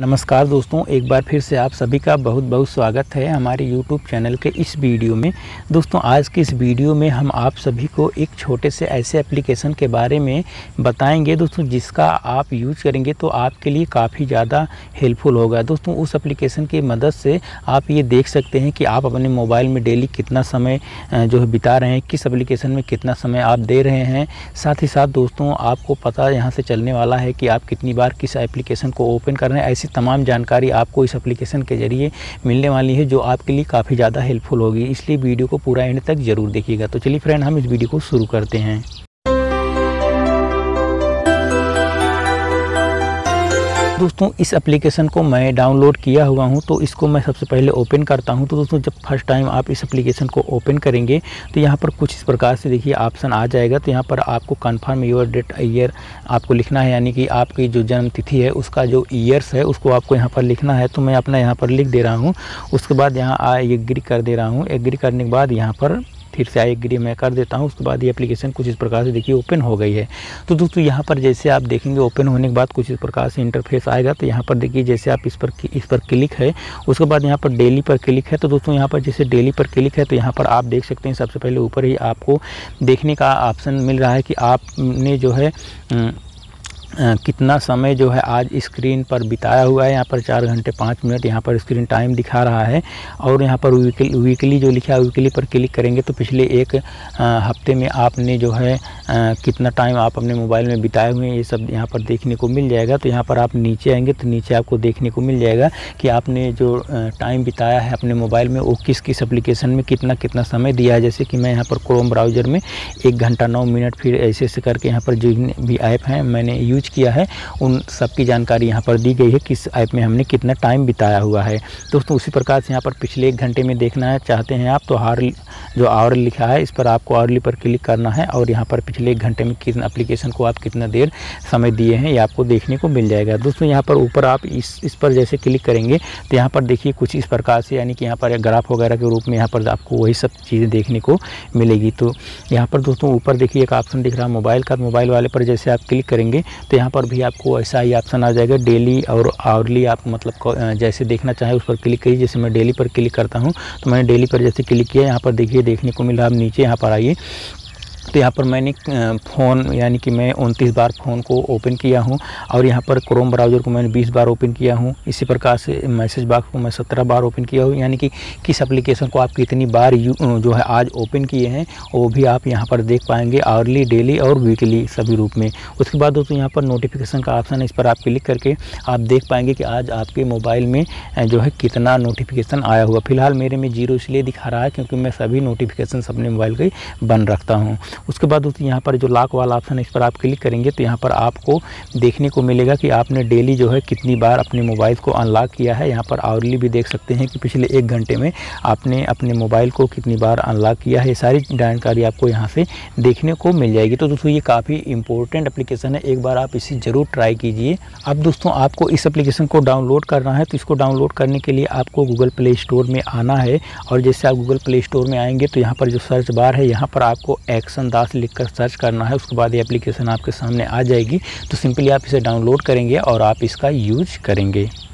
नमस्कार दोस्तों, एक बार फिर से आप सभी का बहुत बहुत स्वागत है हमारे YouTube चैनल के इस वीडियो में। दोस्तों, आज के इस वीडियो में हम आप सभी को एक छोटे से ऐसे एप्लीकेशन के बारे में बताएंगे दोस्तों, जिसका आप यूज़ करेंगे तो आपके लिए काफ़ी ज़्यादा हेल्पफुल होगा। दोस्तों, उस एप्लीकेशन की मदद से आप ये देख सकते हैं कि आप अपने मोबाइल में डेली कितना समय जो है बिता रहे हैं, किस एप्लीकेशन में कितना समय आप दे रहे हैं। साथ ही साथ दोस्तों, आपको पता यहाँ से चलने वाला है कि आप कितनी बार किस एप्लीकेशन को ओपन कर रहे हैं। तमाम जानकारी आपको इस एप्लीकेशन के ज़रिए मिलने वाली है, जो आपके लिए काफ़ी ज़्यादा हेल्पफुल होगी। इसलिए वीडियो को पूरा एंड तक ज़रूर देखिएगा। तो चलिए फ्रेंड, हम इस वीडियो को शुरू करते हैं। दोस्तों, इस एप्लीकेशन को मैं डाउनलोड किया हुआ हूं, तो इसको मैं सबसे पहले ओपन करता हूं। तो दोस्तों, जब फर्स्ट टाइम आप इस एप्लीकेशन को ओपन करेंगे तो यहां पर कुछ इस प्रकार से देखिए ऑप्शन आ जाएगा। तो यहां पर आपको कन्फर्म योर डेट ईयर आपको लिखना है, यानी कि आपकी जो जन्मतिथि है उसका जो ईयर्स है उसको आपको यहाँ पर लिखना है। तो मैं अपना यहाँ पर लिख दे रहा हूँ। उसके बाद यहाँ एग्री कर दे रहा हूँ। एग्री करने के बाद यहाँ पर फिर से आई एग्री मैं कर देता हूँ। उसके बाद ये एप्लीकेशन कुछ इस प्रकार से देखिए ओपन हो गई है। तो दोस्तों, यहाँ पर जैसे आप देखेंगे ओपन होने के बाद कुछ इस प्रकार से इंटरफेस आएगा। तो यहाँ पर देखिए, जैसे आप इस पर क्लिक है, उसके बाद यहाँ पर डेली पर क्लिक है। तो दोस्तों, यहाँ पर जैसे डेली पर क्लिक है तो यहाँ पर आप देख सकते हैं सबसे पहले ऊपर ही आपको देखने का ऑप्शन मिल रहा है कि आपने जो है कितना समय जो है आज स्क्रीन पर बिताया हुआ है। यहाँ पर 4 घंटे 5 मिनट यहाँ पर स्क्रीन टाइम दिखा रहा है। और यहाँ पर वीकली जो लिखा है, वीकली पर क्लिक करेंगे तो पिछले एक हफ्ते में आपने जो है कितना टाइम आप अपने मोबाइल में बिताए हुए हैं, ये सब यहाँ पर देखने को मिल जाएगा। तो यहाँ पर आप नीचे आएंगे तो नीचे आपको देखने को मिल जाएगा कि आपने जो टाइम बिताया है अपने मोबाइल में वो किस किस एप्लीकेशन में कितना कितना समय दिया है। जैसे कि मैं यहाँ पर क्रोम ब्राउज़र में 1 घंटा 9 मिनट, फिर ऐसे करके यहाँ पर जितने भी ऐप हैं मैंने किया है उन सब की जानकारी यहाँ पर दी गई है, किस ऐप में हमने कितना टाइम बिताया हुआ है। दोस्तों, उसी प्रकार से यहाँ पर पिछले 1 घंटे में देखना है चाहते हैं आप तो जो आवर लिखा है इस पर आपको आवरली पर क्लिक करना है। और यहाँ पर पिछले 1 घंटे में किस एप्लीकेशन को आप कितना देर समय दिए हैं ये आपको देखने को मिल जाएगा। दोस्तों, यहाँ पर ऊपर आप इस पर जैसे क्लिक करेंगे तो यहाँ पर देखिए कुछ इस प्रकार से, यानी कि यहाँ पर ग्राफ वगैरह के रूप में यहाँ पर आपको वही सब चीज़ें देखने को मिलेगी। तो यहाँ पर दोस्तों ऊपर देखिए एक ऑप्शन दिख रहा है मोबाइल का, मोबाइल वाले पर जैसे आप क्लिक करेंगे तो यहाँ पर भी आपको ऐसा ही ऑप्शन आ जाएगा डेली और आवरली। आप मतलब जैसे देखना चाहें उस पर क्लिक करिए। जैसे मैं डेली पर क्लिक करता हूँ तो मैंने डेली पर जैसे क्लिक किया, यहाँ पर देखिए देखने को मिला। आप नीचे यहाँ पर आइए तो यहाँ पर मैंने फ़ोन, यानी कि मैं 29 बार फ़ोन को ओपन किया हूँ। और यहाँ पर क्रोम ब्राउज़र को मैंने 20 बार ओपन किया हूँ। इसी प्रकार से मैसेज बॉक्स को मैं 17 बार ओपन किया हूँ। यानी कि किस एप्लीकेशन को आप कितनी बार जो है आज ओपन किए हैं वो भी आप यहाँ पर देख पाएंगे, आवरली, डेली और वीकली सभी रूप में। उसके बाद दोस्तों, यहाँ पर नोटिफिकेशन का ऑप्शन है, इस पर आप क्लिक करके आप देख पाएंगे कि आज आपके मोबाइल में जो है कितना नोटिफिकेशन आया हुआ। फिलहाल मेरे में 0 इसलिए दिखा रहा है क्योंकि मैं सभी नोटिफिकेशन अपने मोबाइल के बंद रखता हूँ। उसके बाद दोस्तों, यहाँ पर जो लॉक वाला ऑप्शन है इस पर आप क्लिक करेंगे तो यहाँ पर आपको देखने को मिलेगा कि आपने डेली जो है कितनी बार अपने मोबाइल को अनलॉक किया है। यहाँ पर आवरली भी देख सकते हैं कि पिछले 1 घंटे में आपने अपने मोबाइल को कितनी बार अनलॉक किया है। सारी जानकारी आपको यहाँ से देखने को मिल जाएगी। तो दोस्तों, ये काफ़ी इंपॉर्टेंट एप्लीकेशन है, एक बार आप इसे ज़रूर ट्राई कीजिए। अब दोस्तों, आपको इस एप्लीकेशन को डाउनलोड करना है तो इसको डाउनलोड करने के लिए आपको गूगल प्ले स्टोर में आना है। और जैसे आप गूगल प्ले स्टोर में आएंगे तो यहाँ पर जो सर्च बार है यहाँ पर आपको एक्शन दास लिखकर सर्च करना है। उसके बाद ये एप्लीकेशन आपके सामने आ जाएगी। तो सिंपली आप इसे डाउनलोड करेंगे और आप इसका यूज करेंगे।